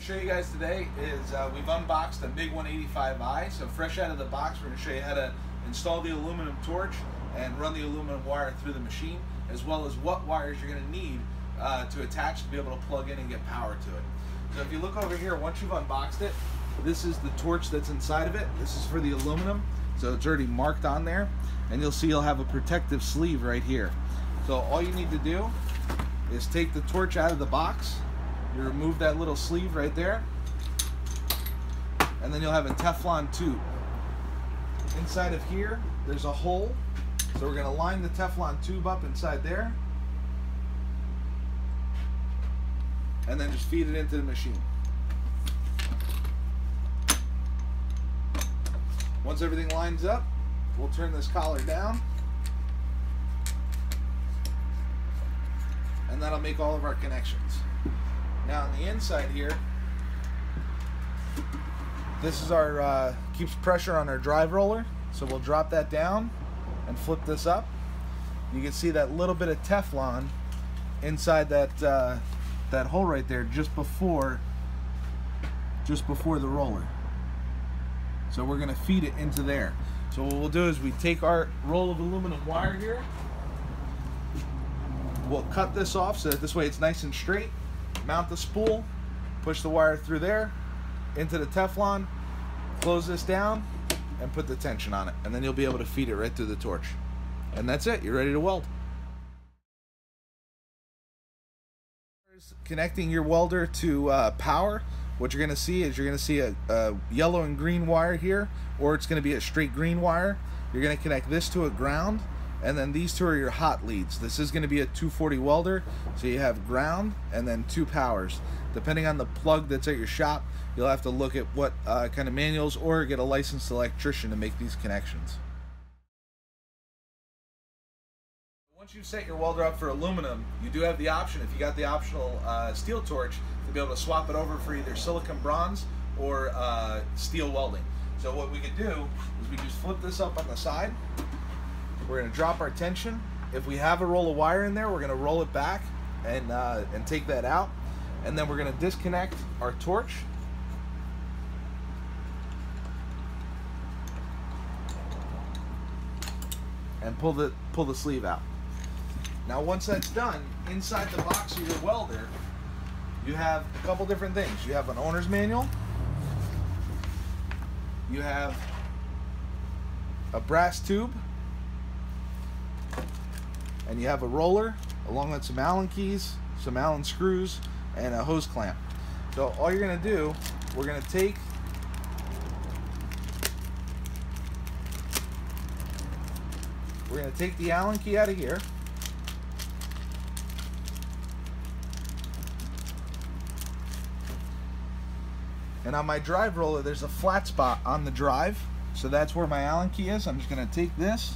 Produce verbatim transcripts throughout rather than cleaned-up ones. Show you guys today is uh, we've unboxed the MIG one eighty-five i. So fresh out of the box, we're going to show you how to install the aluminum torch and run the aluminum wire through the machine, as well as what wires you're going to need uh, to attach to be able to plug in and get power to it. So if you look over here, once you've unboxed it, this is the torch that's inside of it. This is for the aluminum, so it's already marked on there, and you'll see you'll have a protective sleeve right here. So all you need to do is take the torch out of the box. You remove that little sleeve right there, and then you'll have a Teflon tube. Inside of here, there's a hole, so we're going to line the Teflon tube up inside there, and then just feed it into the machine. Once everything lines up, we'll turn this collar down, and that'll make all of our connections. Now on the inside here, this is our uh, keeps pressure on our drive roller, so we'll drop that down and flip this up. You can see that little bit of Teflon inside that uh, that hole right there, just before just before the roller. So we're gonna feed it into there. So what we'll do is we take our roll of aluminum wire here, we'll cut this off so that this way it's nice and straight. Mount the spool, push the wire through there, into the Teflon, close this down, and put the tension on it. And then you'll be able to feed it right through the torch. And that's it, you're ready to weld. Connecting your welder to uh, power, what you're gonna see is you're gonna see a, a yellow and green wire here, or it's gonna be a straight green wire. You're gonna connect this to a ground, and then these two are your hot leads. This is gonna be a two forty welder, so you have ground and then two powers. Depending on the plug that's at your shop, you'll have to look at what uh, kind of manuals or get a licensed electrician to make these connections. Once you've set your welder up for aluminum, you do have the option, if you got the optional uh, steel torch, to be able to swap it over for either silicon bronze or uh, steel welding. So what we could do is we just flip this up on the side. We're going to drop our tension. If we have a roll of wire in there, we're going to roll it back and, uh, and take that out. And then we're going to disconnect our torch. And pull the, pull the sleeve out. Now once that's done, inside the box of your welder, you have a couple different things. You have an owner's manual. You have a brass tube. And you have a roller along with some Allen keys, some Allen screws, and a hose clamp. So all you're going to do, we're going to take we're going to take the Allen key out of here, and on my drive roller there's a flat spot on the drive, so that's where my Allen key is. I'm just going to take this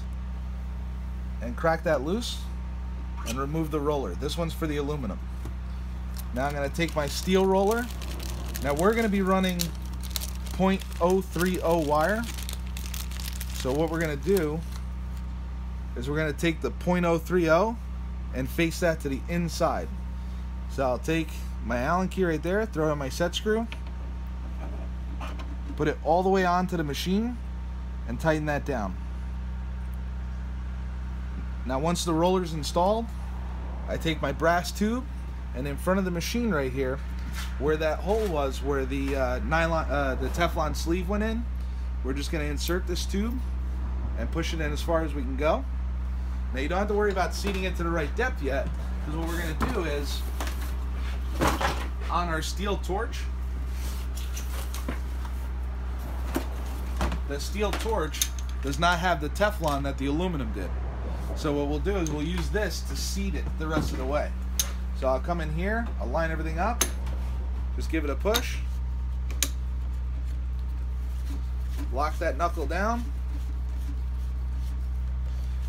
and crack that loose and remove the roller. This one's for the aluminum. Now I'm going to take my steel roller. Now we're going to be running point oh three oh wire. So what we're going to do is we're going to take the point oh three oh and face that to the inside. So I'll take my Allen key right there, throw in my set screw, put it all the way onto the machine, and tighten that down. Now once the roller's installed, I take my brass tube, and in front of the machine right here, where that hole was, where the uh, nylon, uh, the Teflon sleeve went in, we're just going to insert this tube and push it in as far as we can go. Now you don't have to worry about seating it to the right depth yet, because what we're going to do is, on our steel torch, the steel torch does not have the Teflon that the aluminum did. So what we'll do is we'll use this to seat it the rest of the way. So I'll come in here, I'll line everything up, just give it a push, lock that knuckle down.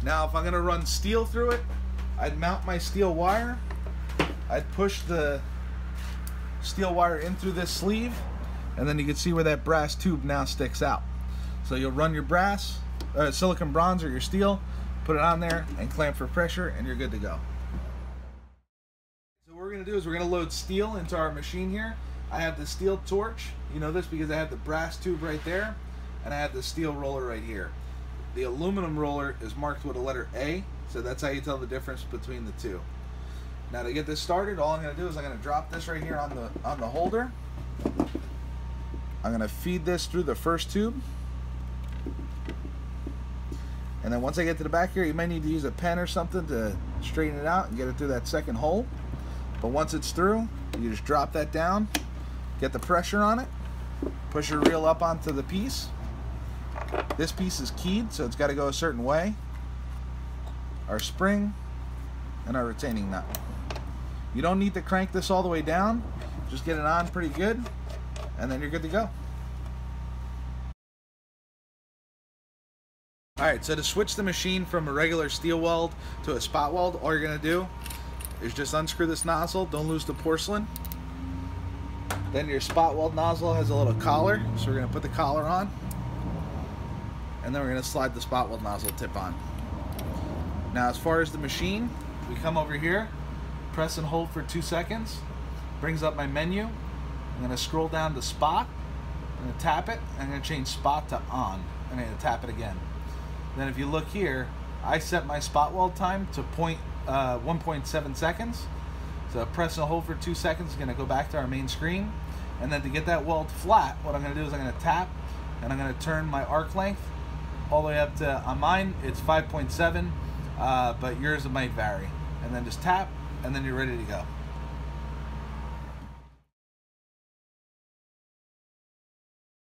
Now if I'm going to run steel through it, I'd mount my steel wire, I'd push the steel wire in through this sleeve, and then you can see where that brass tube now sticks out. So you'll run your brass, uh, silicon bronze or your steel, put it on there and clamp for pressure, and you're good to go. going to do is we're going to load steel into our machine here. I have the steel torch, you know this because I have the brass tube right there, and I have the steel roller right here. The aluminum roller is marked with a letter A, so that's how you tell the difference between the two. Now to get this started, all I'm going to do is I'm going to drop this right here on the, on the holder. I'm going to feed this through the first tube. And then once I get to the back here, you might need to use a pen or something to straighten it out and get it through that second hole. But once it's through, you just drop that down, get the pressure on it, push your reel up onto the piece. This piece is keyed, so it's got to go a certain way. Our spring and our retaining nut. You don't need to crank this all the way down, just get it on pretty good, and then you're good to go. Alright, so to switch the machine from a regular steel weld to a spot weld, all you're going to do is just unscrew this nozzle, don't lose the porcelain. Then your spot weld nozzle has a little collar, so we're going to put the collar on. And then we're going to slide the spot weld nozzle tip on. Now as far as the machine, we come over here, press and hold for two seconds, brings up my menu. I'm going to scroll down to spot, I'm going to tap it, and I'm going to change spot to on, and I'm going to tap it again. Then if you look here, I set my spot weld time to one point seven seconds. So press and hold for two seconds is going to go back to our main screen. And then to get that weld flat, what I'm going to do is I'm going to tap and I'm going to turn my arc length all the way up to, on mine, it's five point seven, uh, but yours it might vary. And then just tap and then you're ready to go.